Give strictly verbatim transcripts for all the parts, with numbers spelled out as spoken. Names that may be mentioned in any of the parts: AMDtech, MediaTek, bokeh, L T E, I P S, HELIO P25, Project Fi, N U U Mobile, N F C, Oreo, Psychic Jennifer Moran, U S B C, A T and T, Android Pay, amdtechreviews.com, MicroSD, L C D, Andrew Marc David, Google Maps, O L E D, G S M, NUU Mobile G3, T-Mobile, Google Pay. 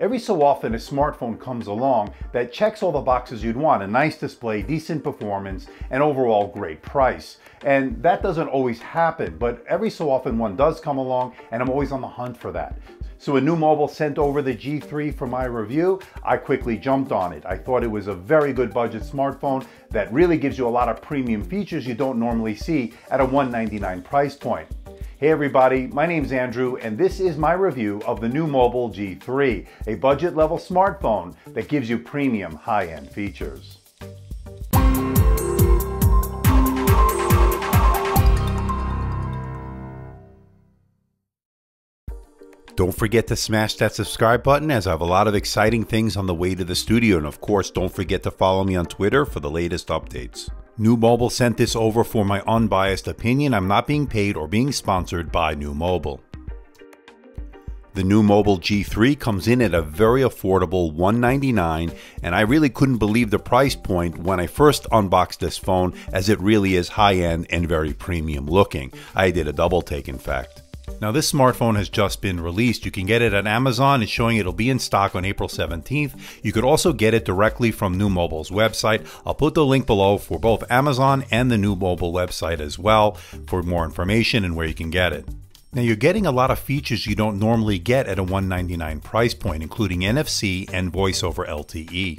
Every so often a smartphone comes along that checks all the boxes you'd want: a nice display, decent performance, and overall great price. And that doesn't always happen, but every so often one does come along, and I'm always on the hunt for that. So when N U U Mobile sent over the G three for my review, I quickly jumped on it. I thought it was a very good budget smartphone that really gives you a lot of premium features you don't normally see at a one ninety-nine price point. Hey everybody, my name's Andrew, and this is my review of the N U U Mobile G three, a budget level smartphone that gives you premium high-end features. Don't forget to smash that subscribe button, as I have a lot of exciting things on the way to the studio, and of course don't forget to follow me on Twitter for the latest updates. N U U Mobile sent this over for my unbiased opinion. I'm not being paid or being sponsored by N U U Mobile. The N U U Mobile G three comes in at a very affordable one ninety-nine dollars, and I really couldn't believe the price point when I first unboxed this phone, as it really is high-end and very premium looking. I did a double take, in fact. Now this smartphone has just been released. You can get it at Amazon. It's showing it'll be in stock on April seventeenth. You could also get it directly from N U U Mobile's website. I'll put the link below for both Amazon and the N U U Mobile website as well for more information and where you can get it. Now you're getting a lot of features you don't normally get at a one ninety-nine price point, including N F C and voice over L T E.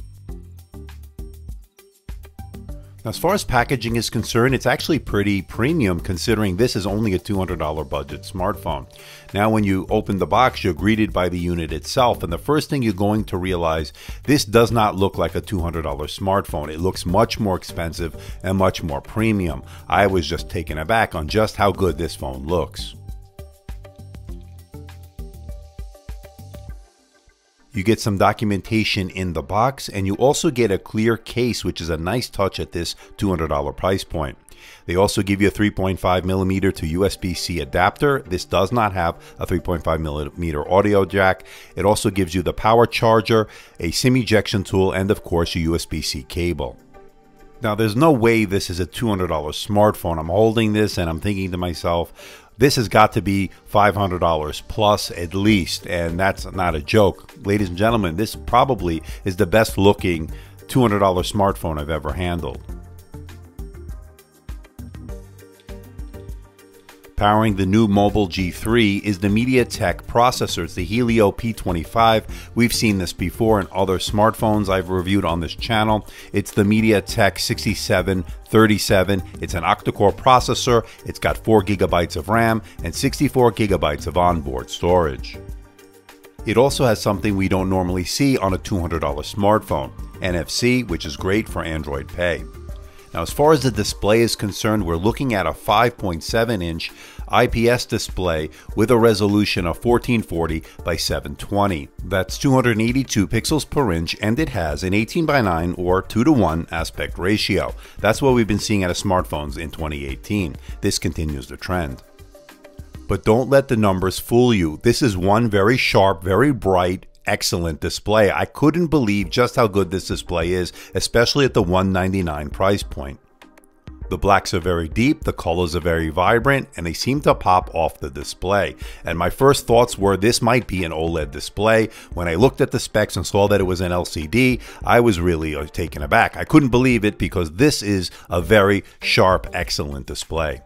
Now, as far as packaging is concerned, it's actually pretty premium, considering this is only a two hundred dollar budget smartphone. Now when you open the box, you're greeted by the unit itself, and the first thing you're going to realize, this does not look like a two hundred dollar smartphone. It looks much more expensive and much more premium. I was just taken aback on just how good this phone looks. You get some documentation in the box, and you also get a clear case, which is a nice touch at this two hundred dollar price point. They also give you a three point five millimeter to U S B C adapter. This does not have a three point five millimeter audio jack. It also gives you the power charger, a SIM ejection tool, and of course your U S B C cable. Now there's no way this is a two hundred dollar smartphone. I'm holding this and I'm thinking to myself, this has got to be five hundred dollars plus at least, and that's not a joke. Ladies and gentlemen, this probably is the best looking two hundred dollar smartphone I've ever handled. Powering the N U U Mobile G three is the MediaTek processor. It's the Helio P twenty-five. We've seen this before in other smartphones I've reviewed on this channel. It's the MediaTek sixty-seven thirty-seven. It's an octa-core processor. It's got four gigabytes of RAM and sixty-four gigabytes of onboard storage. It also has something we don't normally see on a two hundred dollar smartphone, N F C, which is great for Android Pay. Now, as far as the display is concerned, we're looking at a five point seven inch I P S display with a resolution of fourteen forty by seven twenty. That's two hundred eighty-two pixels per inch, and it has an eighteen by nine or two to one aspect ratio. That's what we've been seeing out of smartphones in twenty eighteen. This continues the trend. But don't let the numbers fool you. This is one very sharp, very bright, excellent display. I couldn't believe just how good this display is, especially at the one ninety-nine price point. The blacks are very deep, the colors are very vibrant, and they seem to pop off the display. And my first thoughts were this might be an OLED display. When I looked at the specs and saw that it was an L C D, I was really taken aback. I couldn't believe it, because this is a very sharp, excellent display.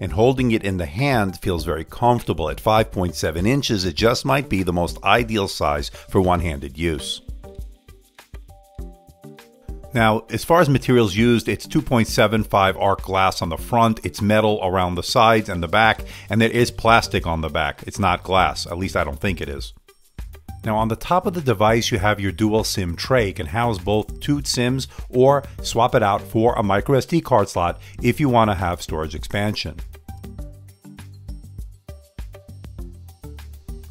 And holding it in the hand feels very comfortable. At five point seven inches, it just might be the most ideal size for one-handed use. Now, as far as materials used, it's two point seven five arc glass on the front, it's metal around the sides and the back, and there is plastic on the back. It's not glass, at least I don't think it is. Now on the top of the device, you have your dual SIM tray. You can house both two SIMs or swap it out for a micro S D card slot if you want to have storage expansion.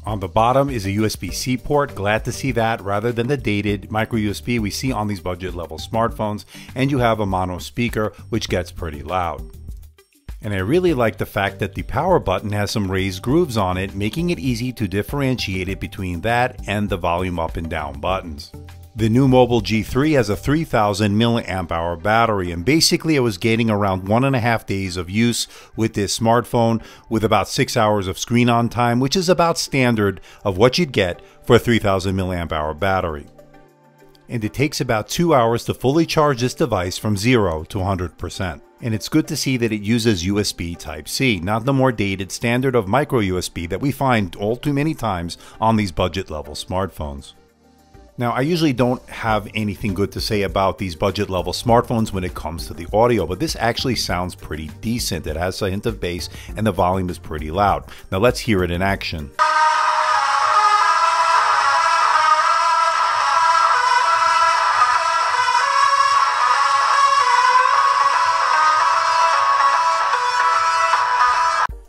On the bottom is a U S B C port. Glad to see that rather than the dated micro U S B we see on these budget level smartphones. And you have a mono speaker, which gets pretty loud. And I really like the fact that the power button has some raised grooves on it, making it easy to differentiate it between that and the volume up and down buttons. The N U U Mobile G three has a three thousand milliamp hour battery, and basically I was getting around one and a half days of use with this smartphone with about six hours of screen on time, which is about standard of what you'd get for a three thousand milliamp hour battery. And it takes about two hours to fully charge this device from zero to one hundred percent. And it's good to see that it uses U S B Type C, not the more dated standard of micro U S B that we find all too many times on these budget level smartphones. Now, I usually don't have anything good to say about these budget level smartphones when it comes to the audio, but this actually sounds pretty decent. It has a hint of bass and the volume is pretty loud. Now let's hear it in action.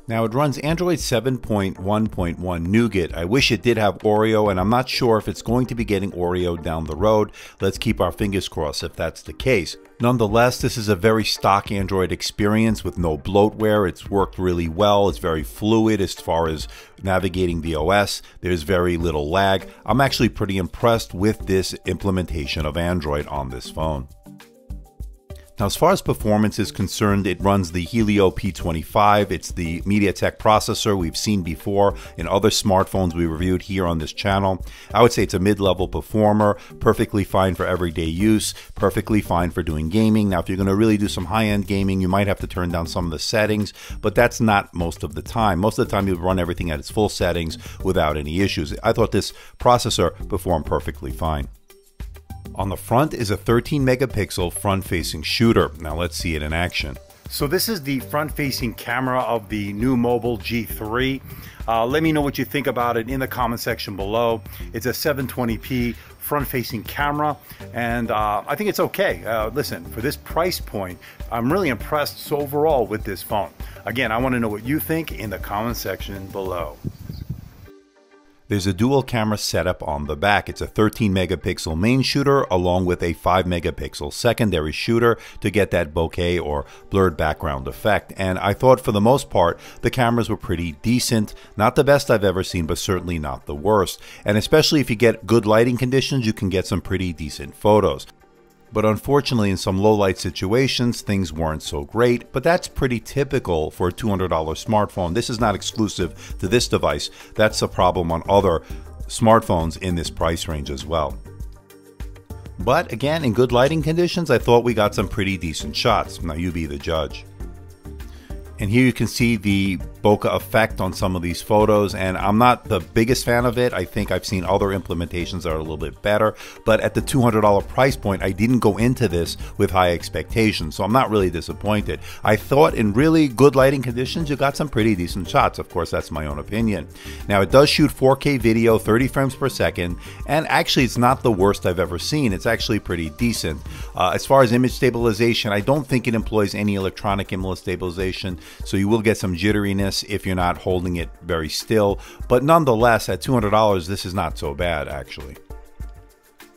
Now it runs Android seven point one point one Nougat. I wish it did have Oreo, and I'm not sure if it's going to be getting Oreo down the road. Let's keep our fingers crossed if that's the case. Nonetheless, this is a very stock Android experience with no bloatware. It's worked really well. It's very fluid as far as navigating the O S. There's very little lag. I'm actually pretty impressed with this implementation of Android on this phone. Now, as far as performance is concerned, it runs the Helio P twenty-five. It's the MediaTek processor we've seen before in other smartphones we reviewed here on this channel. I would say it's a mid-level performer, perfectly fine for everyday use, perfectly fine for doing gaming. Now, if you're going to really do some high-end gaming, you might have to turn down some of the settings, but that's not most of the time. Most of the time, you run everything at its full settings without any issues. I thought this processor performed perfectly fine. On the front is a thirteen megapixel front-facing shooter. Now let's see it in action. So this is the front-facing camera of the N U U Mobile G three. Uh, let me know what you think about it in the comment section below. It's a seven twenty p front-facing camera, and uh, I think it's okay. Uh, listen, for this price point, I'm really impressed overall with this phone. Again, I want to know what you think in the comment section below. There's a dual camera setup on the back. It's a thirteen megapixel main shooter along with a five megapixel secondary shooter to get that bokeh or blurred background effect. And I thought for the most part, the cameras were pretty decent. Not the best I've ever seen, but certainly not the worst. And especially if you get good lighting conditions, you can get some pretty decent photos. But unfortunately, in some low light situations, things weren't so great, but that's pretty typical for a two hundred dollar smartphone. This is not exclusive to this device. That's a problem on other smartphones in this price range as well. But again, in good lighting conditions, I thought we got some pretty decent shots. Now you be the judge. And here you can see the bokeh effect on some of these photos, and I'm not the biggest fan of it. I think I've seen other implementations that are a little bit better, but at the two hundred dollar price point, I didn't go into this with high expectations, so I'm not really disappointed. I thought in really good lighting conditions, you got some pretty decent shots. Of course, that's my own opinion. Now, it does shoot four K video, thirty frames per second, and actually, it's not the worst I've ever seen. It's actually pretty decent. Uh, as far as image stabilization, I don't think it employs any electronic image stabilization, so you will get some jitteriness if you're not holding it very still, but nonetheless, at two hundred dollars, this is not so bad actually.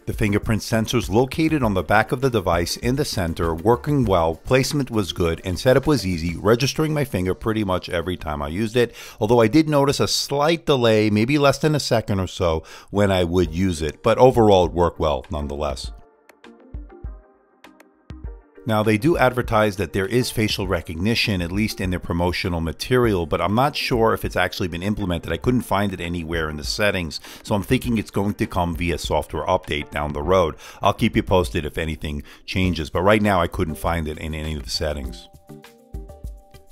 The fingerprint sensors located on the back of the device in the center, working well, placement was good, and setup was easy, registering my finger pretty much every time I used it, although I did notice a slight delay, maybe less than a second or so, when I would use it, but overall it worked well nonetheless. Now, they do advertise that there is facial recognition, at least in their promotional material, but I'm not sure if it's actually been implemented. I couldn't find it anywhere in the settings, so I'm thinking it's going to come via software update down the road. I'll keep you posted if anything changes, but right now I couldn't find it in any of the settings.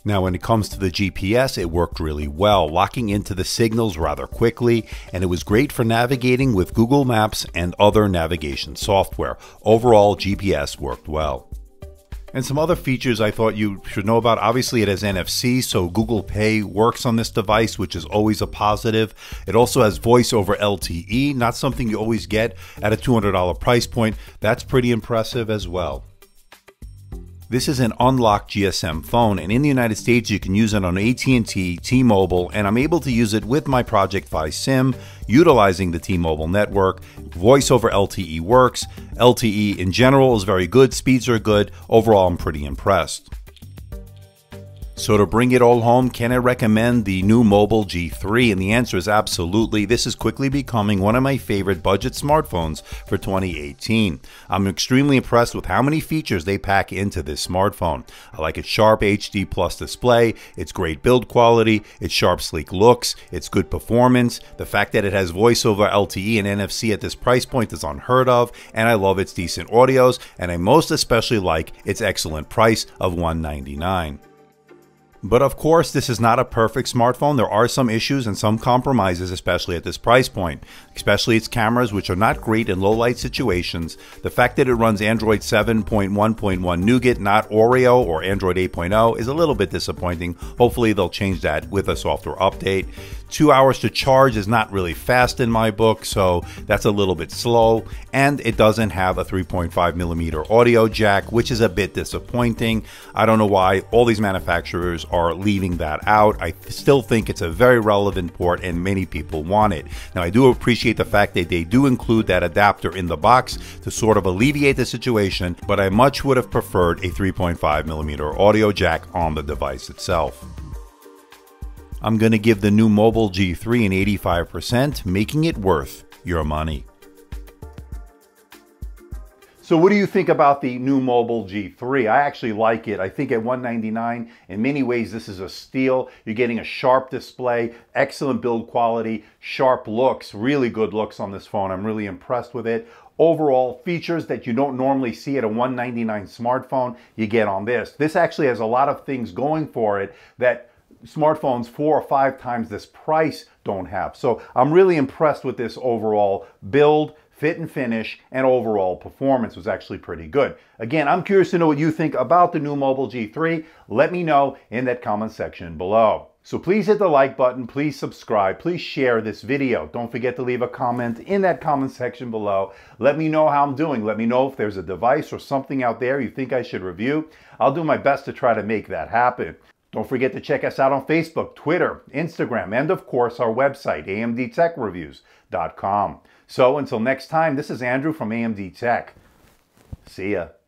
Now, when it comes to the G P S, it worked really well, locking into the signals rather quickly, and it was great for navigating with Google Maps and other navigation software. Overall, G P S worked well. And some other features I thought you should know about. Obviously, it has N F C, so Google Pay works on this device, which is always a positive. It also has voice over L T E, not something you always get at a two hundred dollar price point. That's pretty impressive as well. This is an unlocked G S M phone, and in the United States, you can use it on A T and T, T-Mobile, and I'm able to use it with my Project Fi SIM, utilizing the T-Mobile network. Voice over L T E works. L T E in general is very good. Speeds are good. Overall, I'm pretty impressed. So to bring it all home, can I recommend the N U U Mobile G three? And the answer is absolutely. This is quickly becoming one of my favorite budget smartphones for twenty eighteen. I'm extremely impressed with how many features they pack into this smartphone. I like its sharp H D plus display, its great build quality, its sharp sleek looks, its good performance, the fact that it has voice over L T E and N F C at this price point is unheard of, and I love its decent audios, and I most especially like its excellent price of one hundred ninety-nine dollars. But of course, this is not a perfect smartphone. There are some issues and some compromises, especially at this price point, especially its cameras, which are not great in low light situations. The fact that it runs Android seven point one point one Nougat, not Oreo or Android eight point oh, is a little bit disappointing. Hopefully they'll change that with a software update. Two hours to charge is not really fast in my book, so that's a little bit slow. And it doesn't have a three point five millimeter audio jack, which is a bit disappointing. I don't know why all these manufacturers are leaving that out. I still think it's a very relevant port and many people want it. Now, I do appreciate the fact that they do include that adapter in the box to sort of alleviate the situation, but I much would have preferred a three point five millimeter audio jack on the device itself. I'm going to give the N U U Mobile G three an eighty-five percent, making it worth your money. So what do you think about the N U U Mobile G three? I actually like it. I think at one hundred ninety-nine dollars, in many ways, this is a steal. You're getting a sharp display, excellent build quality, sharp looks, really good looks on this phone. I'm really impressed with it. Overall, features that you don't normally see at a one hundred ninety-nine dollars smartphone, you get on this. This actually has a lot of things going for it that smartphones four or five times this price don't have. So I'm really impressed with this overall build, fit and finish, and overall performance was actually pretty good. Again, I'm curious to know what you think about the N U U Mobile G three. Let me know in that comment section below. So please hit the like button, please subscribe, please share this video. Don't forget to leave a comment in that comment section below. Let me know how I'm doing. Let me know if there's a device or something out there you think I should review. I'll do my best to try to make that happen. Don't forget to check us out on Facebook, Twitter, Instagram, and of course our website, A M D tech reviews dot com. So until next time, this is Andrew from A M D Tech. See ya.